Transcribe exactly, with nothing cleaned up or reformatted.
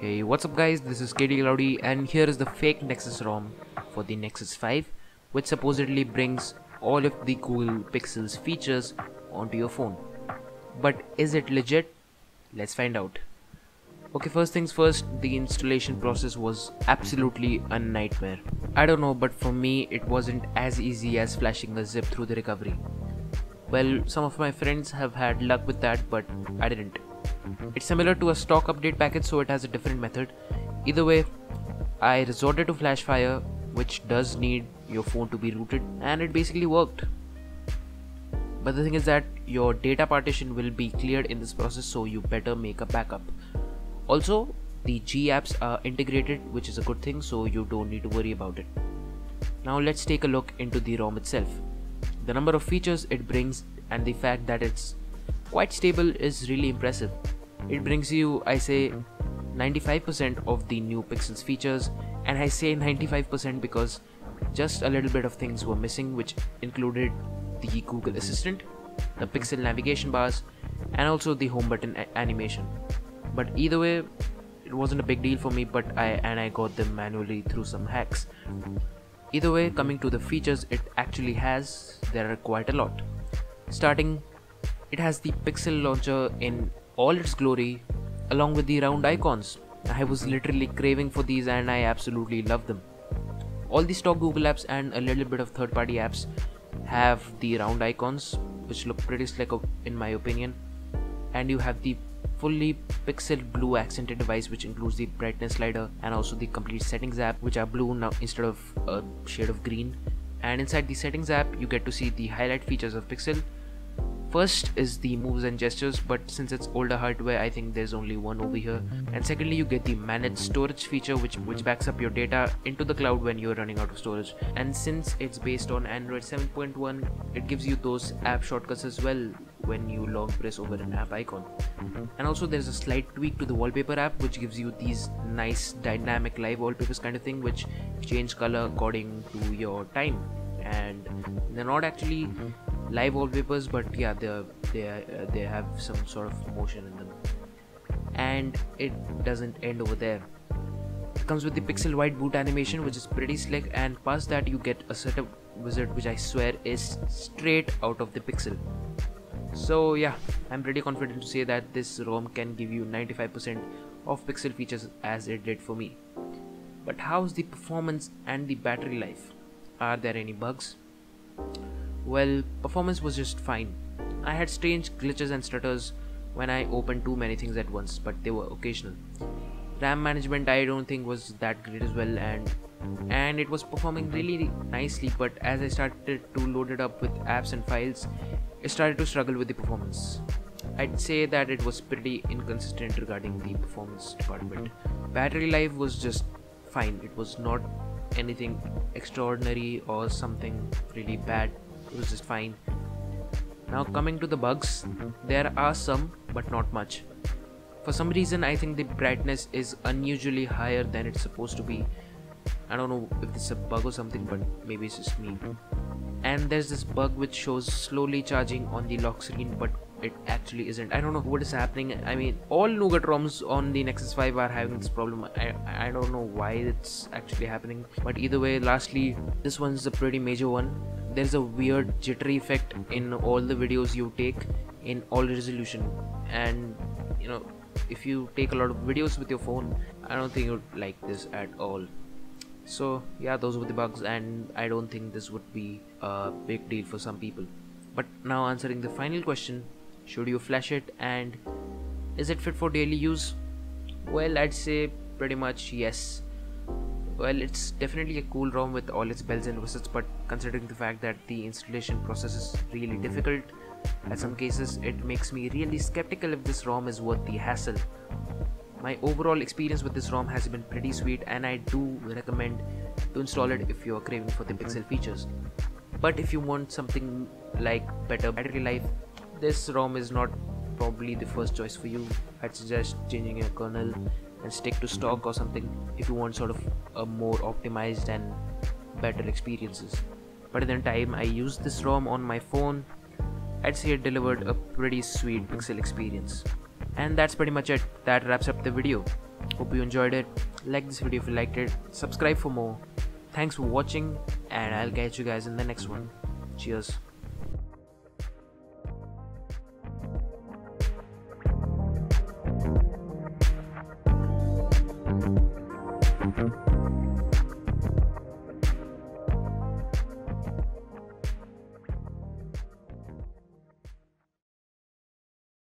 Hey, what's up guys, this is KDCloudy and here is the fake Nexus ROM for the Nexus five, which supposedly brings all of the Google Pixel's features onto your phone. But is it legit? Let's find out. Okay, first things first, the installation process was absolutely a nightmare. I don't know, but for me it wasn't as easy as flashing a zip through the recovery. Well, some of my friends have had luck with that, but I didn't. It's similar to a stock update package, so it has a different method. Either way, I resorted to FlashFire, which does need your phone to be rooted, and it basically worked. But the thing is that your data partition will be cleared in this process, so you better make a backup. Also, the G apps are integrated, which is a good thing, so you don't need to worry about it. Now let's take a look into the ROM itself. The number of features it brings and the fact that it's quite stable is really impressive. It brings you, I say, ninety-five percent of the new Pixel's features, and I say ninety-five percent because just a little bit of things were missing, which included the Google Assistant, the Pixel navigation bars, and also the home button animation. But either way, it wasn't a big deal for me, but I and I got them manually through some hacks. Either way, coming to the features it actually has, there are quite a lot. Starting, it has the Pixel Launcher in all its glory, along with the round icons. I was literally craving for these and I absolutely love them. All the stock Google apps and a little bit of third-party apps have the round icons, which look pretty slick in my opinion. And you have the fully Pixel blue accented device, which includes the brightness slider and also the complete settings app, which are blue now instead of a shade of green. And inside the settings app, you get to see the highlight features of Pixel. First is the moves and gestures, but since it's older hardware, I think there's only one over here. And secondly, you get the managed storage feature, which which backs up your data into the cloud when you're running out of storage. And since it's based on Android seven point one, it gives you those app shortcuts as well when you long press over an app icon. And also there's a slight tweak to the wallpaper app, which gives you these nice dynamic live wallpapers kind of thing, which change color according to your time. And they're not actually live wallpapers, but yeah, they they uh, they have some sort of motion in them. And it doesn't end over there. It comes with the Pixel wide boot animation, which is pretty slick, and past that you get a setup wizard, which I swear is straight out of the Pixel. So yeah, I'm pretty confident to say that this ROM can give you ninety-five percent of Pixel features as it did for me. But how's the performance and the battery life? Are there any bugs? Well, performance was just fine. I had strange glitches and stutters when I opened too many things at once, but they were occasional. RAM management I don't think was that great as well, and and it was performing really nicely, but as I started to load it up with apps and files, it started to struggle with the performance. I'd say that it was pretty inconsistent regarding the performance department. Battery life was just fine. It was not anything extraordinary or something really bad. It was just fine. Now coming to the bugs, there are some, but not much. For some reason, I think the brightness is unusually higher than it's supposed to be. I don't know if this is a bug or something, but maybe it's just me. And there's this bug which shows slowly charging on the lock screen, but it actually isn't. I don't know what is happening. I mean, all Nougat ROMs on the Nexus five are having this problem. I, I don't know why it's actually happening. But either way, lastly, this one's a pretty major one. There's a weird jittery effect in all the videos you take in all resolution, and you know, if you take a lot of videos with your phone, I don't think you'd like this at all. So yeah, those were the bugs, and I don't think this would be a big deal for some people. But now answering the final question, should you flash it and is it fit for daily use? Well, I'd say pretty much yes. Well, it's definitely a cool ROM with all its bells and whistles, but considering the fact that the installation process is really difficult at some cases, it makes me really skeptical if this ROM is worth the hassle. My overall experience with this ROM has been pretty sweet, and I do recommend to install it if you are craving for the Pixel features. But if you want something like better battery life, this ROM is not probably the first choice for you. I'd suggest changing your kernel and stick to stock or something if you want sort of a more optimized and better experiences. But at the time I used this ROM on my phone, I'd say it delivered a pretty sweet Pixel experience. And that's pretty much it. That wraps up the video. Hope you enjoyed it. Like this video if you liked it. Subscribe for more. Thanks for watching, and I'll catch you guys in the next one. Cheers.